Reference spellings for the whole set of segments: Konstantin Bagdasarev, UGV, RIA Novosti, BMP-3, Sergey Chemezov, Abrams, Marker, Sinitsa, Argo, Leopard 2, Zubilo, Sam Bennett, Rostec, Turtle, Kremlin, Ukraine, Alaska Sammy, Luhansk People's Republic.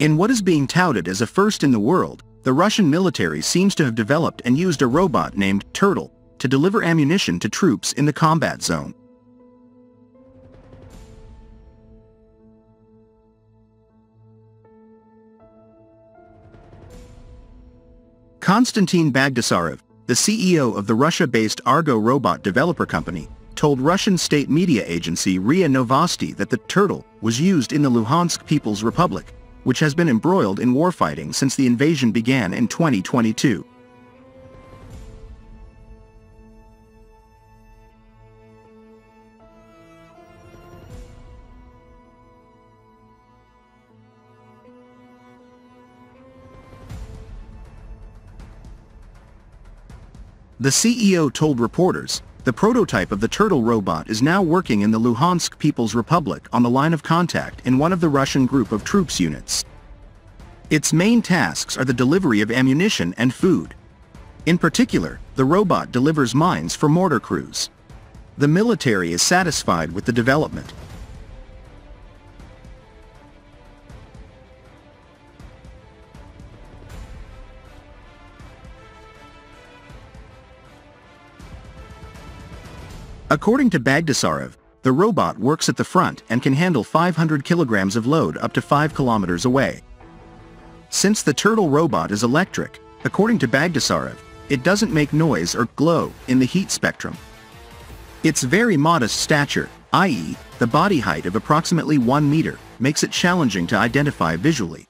In what is being touted as a first in the world, the Russian military seems to have developed and used a robot named Turtle to deliver ammunition to troops in the combat zone. Konstantin Bagdasarev, the CEO of the Russia-based Argo robot developer company, told Russian state media agency RIA Novosti that the Turtle was used in the Luhansk People's Republic, which has been embroiled in warfighting since the invasion began in 2022. The CEO told reporters, "The prototype of the Turtle robot is now working in the Luhansk People's Republic on the line of contact in one of the Russian group of troops units. Its main tasks are the delivery of ammunition and food. In particular, the robot delivers mines for mortar crews. The military is satisfied with the development." According to Bagdasarev, the robot works at the front and can handle 500 kilograms of load up to 5 kilometers away. Since the Turtle robot is electric, according to Bagdasarev, it doesn't make noise or glow in the heat spectrum. Its very modest stature, i.e., the body height of approximately 1 meter, makes it challenging to identify visually.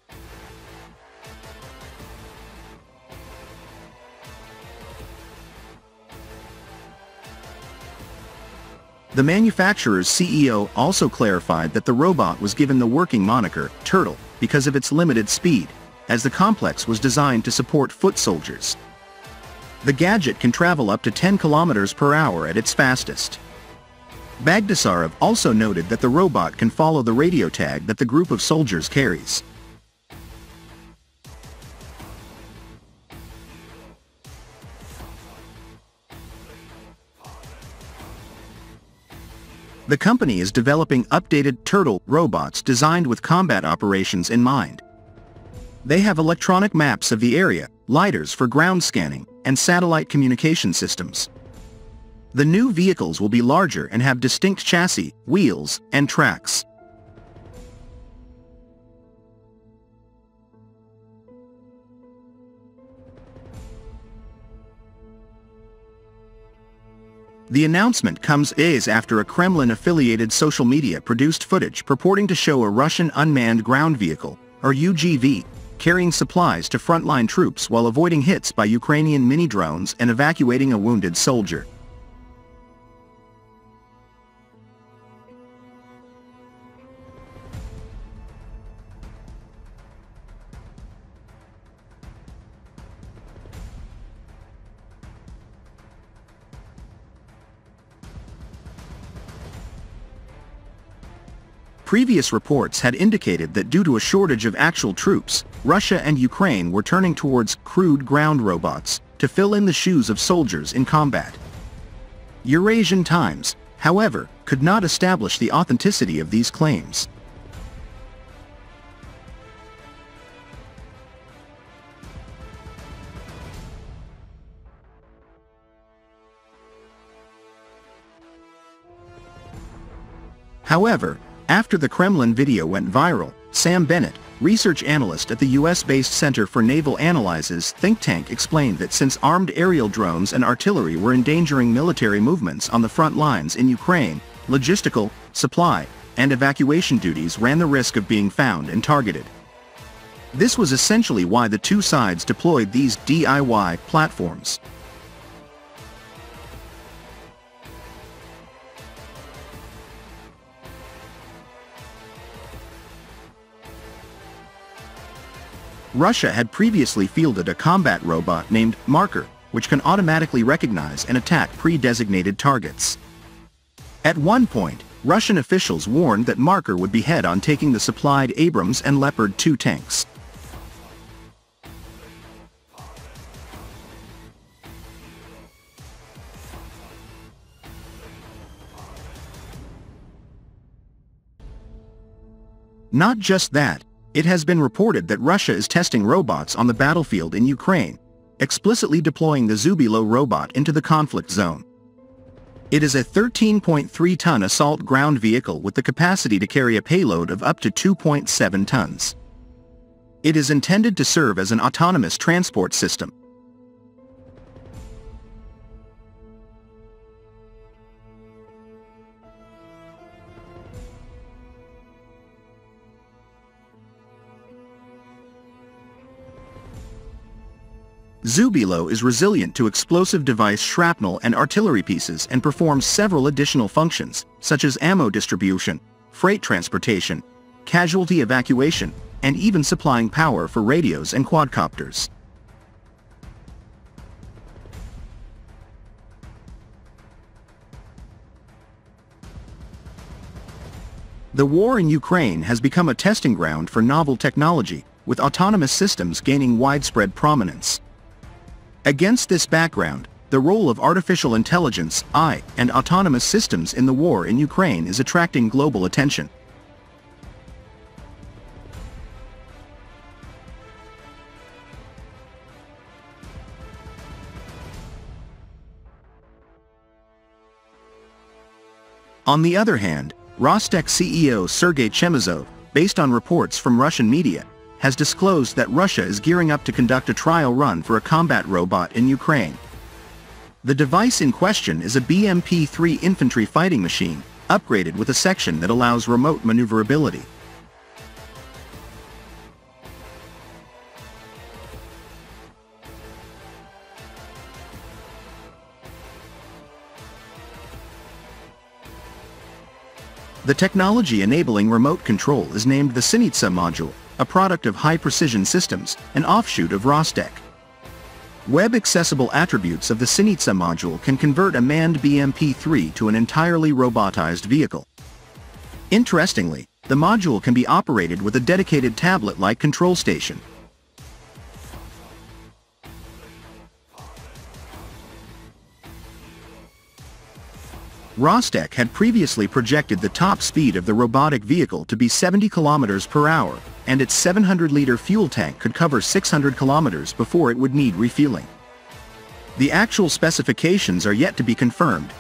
The manufacturer's CEO also clarified that the robot was given the working moniker, Turtle, because of its limited speed, as the complex was designed to support foot soldiers. The gadget can travel up to 10 kilometers per hour at its fastest. Bagdasarev also noted that the robot can follow the radio tag that the group of soldiers carries. The company is developing updated Turtle robots designed with combat operations in mind. They have electronic maps of the area, lidars for ground scanning, and satellite communication systems. The new vehicles will be larger and have distinct chassis, wheels, and tracks. The announcement comes days after a Kremlin-affiliated social media produced footage purporting to show a Russian unmanned ground vehicle, or UGV, carrying supplies to frontline troops while avoiding hits by Ukrainian mini-drones and evacuating a wounded soldier. Previous reports had indicated that due to a shortage of actual troops, Russia and Ukraine were turning towards crude ground robots to fill in the shoes of soldiers in combat. Eurasian Times, however, could not establish the authenticity of these claims. However, after the Kremlin video went viral, Sam Bennett, research analyst at the US-based Center for Naval Analyses think tank, explained that since armed aerial drones and artillery were endangering military movements on the front lines in Ukraine, logistical, supply, and evacuation duties ran the risk of being found and targeted. This was essentially why the two sides deployed these DIY platforms. Russia had previously fielded a combat robot named Marker, which can automatically recognize and attack pre-designated targets. At one point, Russian officials warned that Marker would be head on taking the supplied Abrams and Leopard 2 tanks. Not just that, It has been reported that Russia is testing robots on the battlefield in Ukraine, explicitly deploying the Zubilo robot into the conflict zone. It is a 13.3-ton assault ground vehicle with the capacity to carry a payload of up to 2.7 tons. It is intended to serve as an autonomous transport system. Zubilo is resilient to explosive device shrapnel and artillery pieces and performs several additional functions, such as ammo distribution, freight transportation, casualty evacuation, and even supplying power for radios and quadcopters. The war in Ukraine has become a testing ground for novel technology, with autonomous systems gaining widespread prominence. Against this background, the role of artificial intelligence, AI, and autonomous systems in the war in Ukraine is attracting global attention. On the other hand, Rostec CEO Sergey Chemezov, based on reports from Russian media, has disclosed that Russia is gearing up to conduct a trial run for a combat robot in Ukraine. The device in question is a BMP-3 infantry fighting machine, upgraded with a section that allows remote maneuverability. The technology enabling remote control is named the Sinitsa module, a product of High Precision Systems, an offshoot of Rostec. Web-accessible attributes of the Sinitsa module can convert a manned BMP-3 to an entirely robotized vehicle. Interestingly, the module can be operated with a dedicated tablet-like control station. Rostec had previously projected the top speed of the robotic vehicle to be 70 km/h, and its 700-liter fuel tank could cover 600 kilometers before it would need refueling. The actual specifications are yet to be confirmed,